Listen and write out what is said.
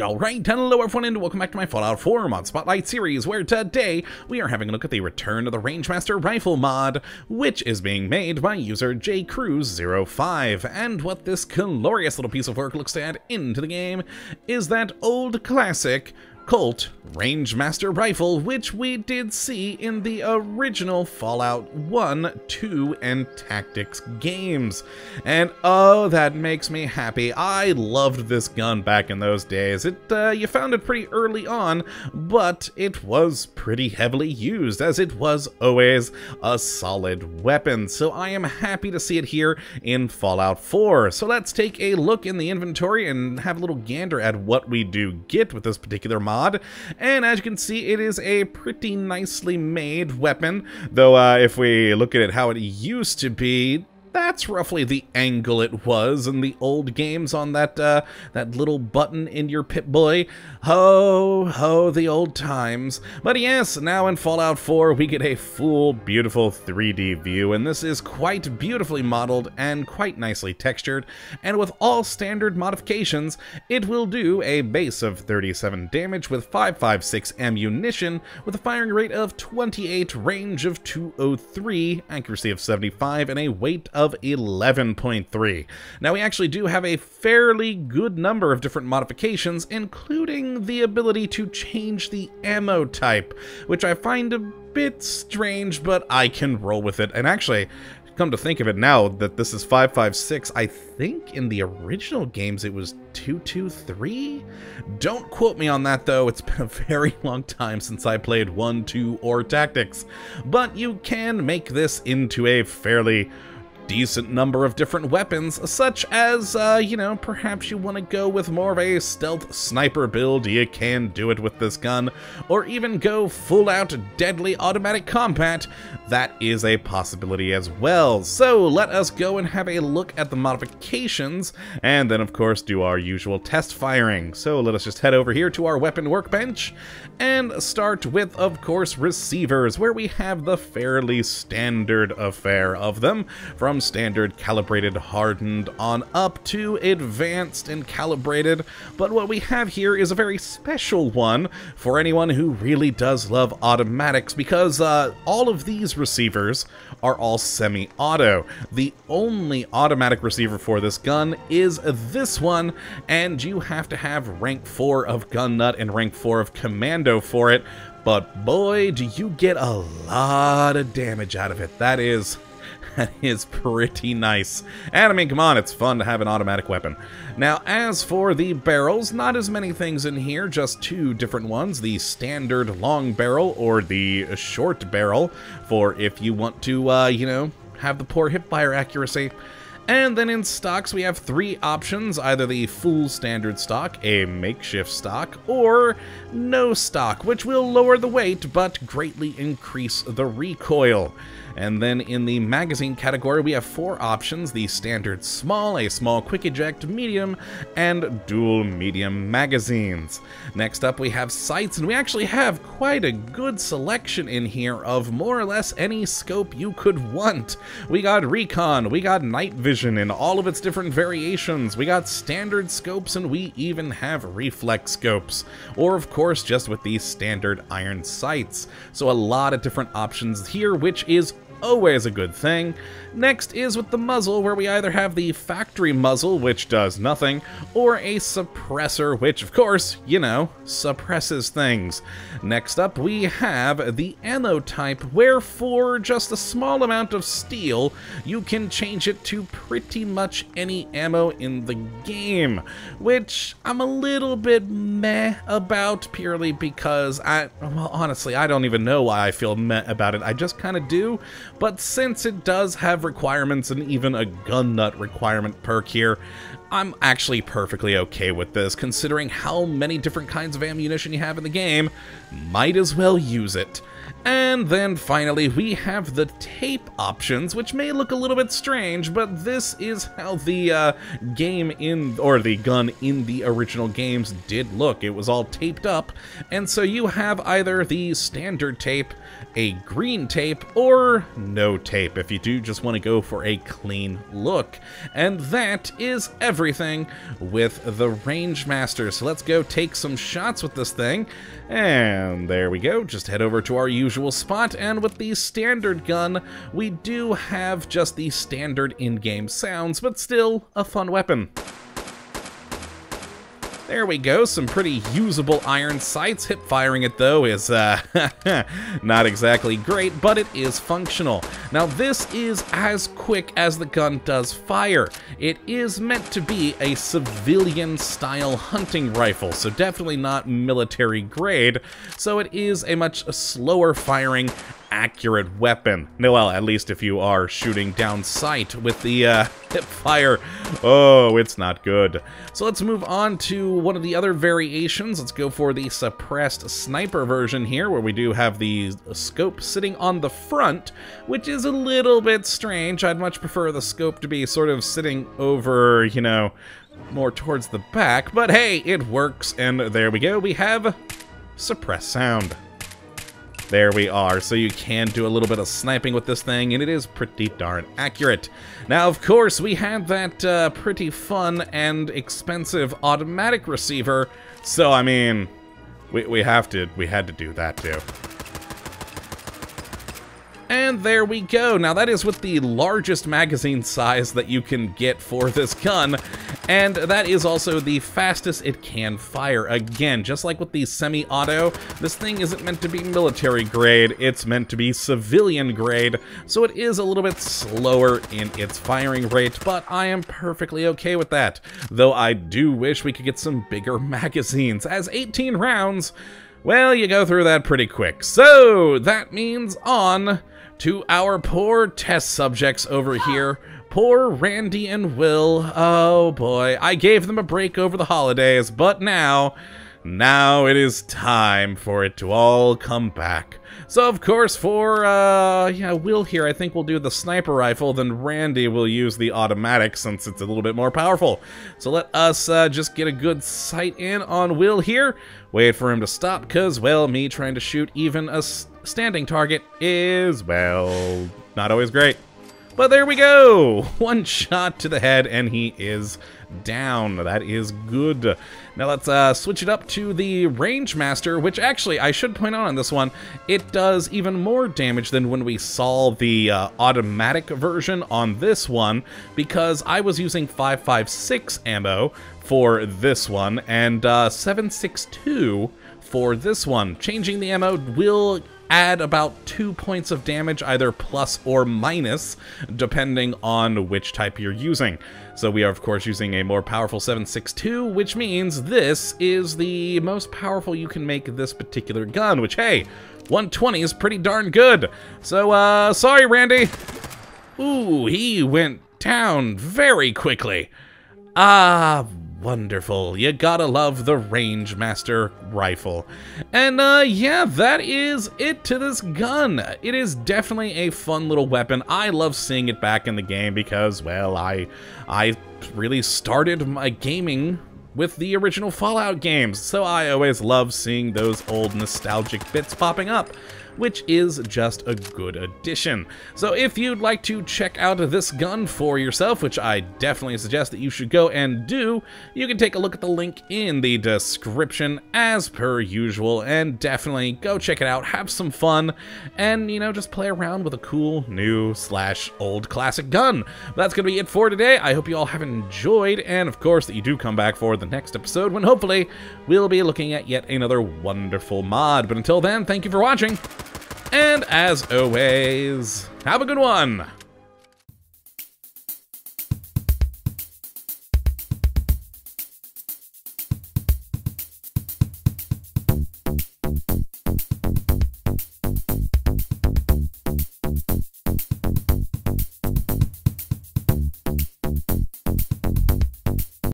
Alright, hello everyone and welcome back to my Fallout 4 mod spotlight series, where today we are having a look at the Return of the Rangemaster Rifle mod, which is being made by user JCruz05. And what this glorious little piece of work looks to add into the game is that old classic Colt Rangemaster Rifle, which we did see in the original Fallout 1, 2, and Tactics games. And oh, that makes me happy. I loved this gun back in those days. You found it pretty early on, but it was pretty heavily used, as it was always a solid weapon. So I am happy to see it here in Fallout 4. So let's take a look in the inventory and have a little gander at what we do get with this particular model. And as you can see, it is a pretty nicely made weapon, though if we look at it how it used to be, that's roughly the angle it was in the old games on that that little button in your Pip-Boy. Ho, ho, the old times. But yes, now in Fallout 4, we get a full, beautiful 3D view, and this is quite beautifully modeled and quite nicely textured. And with all standard modifications, it will do a base of 37 damage with 5.56 ammunition, with a firing rate of 28, range of 203, accuracy of 75, and a weight of 11.3. Now we actually do have a fairly good number of different modifications, including the ability to change the ammo type, which I find a bit strange, but I can roll with it. And actually, come to think of it now that this is 5.56, I think in the original games it was 2.23? Don't quote me on that though, it's been a very long time since I played 1, 2, or Tactics. But you can make this into a fairly decent number of different weapons, such as, you know, perhaps you want to go with more of a stealth sniper build, you can do it with this gun, or even go full out deadly automatic combat. That is a possibility as well. So let us go and have a look at the modifications, and then of course do our usual test firing. So let us just head over here to our weapon workbench, and start with, of course, receivers, where we have the fairly standard affair of them, from standard, calibrated, hardened on up to advanced and calibrated. But what we have here is a very special one for anyone who really does love automatics, because all of these receivers are all semi-auto. The only automatic receiver for this gun is this one, and you have to have rank 4 of gun nut and rank 4 of commando for it, but boy, do you get a lot of damage out of it. That is pretty nice. And I mean, come on, it's fun to have an automatic weapon. Now, as for the barrels, not as many things in here, just two different ones, the standard long barrel or the short barrel, for if you want to, you know, have the poor hipfire accuracy. And then in stocks, we have three options, either the full standard stock, a makeshift stock, or no stock, which will lower the weight but greatly increase the recoil. And then in the magazine category, we have four options, the standard small, a small quick eject, medium, and dual medium magazines. Next up, we have sights, and we actually have quite a good selection in here of more or less any scope you could want. We got recon, we got night vision in all of its different variations, we got standard scopes, and we even have reflex scopes, or of course just with these standard iron sights. So a lot of different options here, which is always a good thing. Next is with the muzzle, where we either have the factory muzzle, which does nothing, or a suppressor, which of course, you know, suppresses things. Next up, we have the ammo type, where for just a small amount of steel, you can change it to pretty much any ammo in the game, which I'm a little bit meh about, purely because well, honestly, I don't even know why I feel meh about it. I just kind of do. But since it does have requirements and even a gun nut requirement perk here, I'm actually perfectly okay with this, considering how many different kinds of ammunition you have in the game. Might as well use it. And then finally we have the tape options, which may look a little bit strange, but this is how the the gun in the original games did look. It was all taped up, and so you have either the standard tape, a green tape, or no tape if you do just want to go for a clean look. And that is everything with the Rangemaster. So let's go take some shots with this thing, and there we go. Just head over to our usual spot, and with the standard gun we do have just the standard in-game sounds, but still a fun weapon. There we go, some pretty usable iron sights. Hip firing it though is not exactly great, but it is functional. Now this is as quick as the gun does fire. It is meant to be a civilian style hunting rifle, so definitely not military grade, so it is a much slower firing, accurate weapon. Well, at least if you are shooting down sight with the hip fire. Oh, it's not good. So let's move on to one of the other variations. Let's go for the suppressed sniper version here, where we do have the scope sitting on the front, which is a little bit strange. I'd much prefer the scope to be sort of sitting over, you know, more towards the back, but hey, it works. And there we go, we have suppressed sound. There we are, so you can do a little bit of sniping with this thing, and it is pretty darn accurate. Now, of course, we had that pretty fun and expensive automatic receiver, so, I mean, we had to do that, too. And there we go. Now, that is with the largest magazine size that you can get for this gun. And that is also the fastest it can fire. Again, just like with the semi-auto, this thing isn't meant to be military grade, it's meant to be civilian grade, so it is a little bit slower in its firing rate, but I am perfectly okay with that. Though I do wish we could get some bigger magazines, as 18 rounds, well, you go through that pretty quick. So, that means on to our poor test subjects over here. Poor Randy and Will, oh boy, I gave them a break over the holidays, but now it is time for it to all come back. So of course for Will here, I think we'll do the sniper rifle, then Randy will use the automatic since it's a little bit more powerful. So let us just get a good sight in on Will here, wait for him to stop, cause well, me trying to shoot even a standing target is, well, not always great. But there we go! One shot to the head and he is down. That is good. Now let's switch it up to the Rangemaster, which actually, I should point out on this one, it does even more damage than when we saw the automatic version on this one, because I was using 5.56 ammo for this one and 7.62 for this one. Changing the ammo will add about 2 points of damage, either plus or minus, depending on which type you're using. So we are, of course, using a more powerful 7.62, which means this is the most powerful you can make this particular gun, which, hey, 120 is pretty darn good. So, sorry, Randy. Ooh, he went down very quickly. Ah, wonderful. You gotta love the Rangemaster Rifle. And yeah, that is it to this gun. It is definitely a fun little weapon. I love seeing it back in the game because, well, I really started my gaming with the original Fallout games, so I always love seeing those old nostalgic bits popping up, which is just a good addition. So if you'd like to check out this gun for yourself, which I definitely suggest that you should go and do, you can take a look at the link in the description as per usual, and definitely go check it out, have some fun, and, you know, just play around with a cool new / old classic gun. That's gonna be it for today. I hope you all have enjoyed, and of course that you do come back for the next episode when hopefully we'll be looking at yet another wonderful mod. But until then, thank you for watching. And as always, have a good one!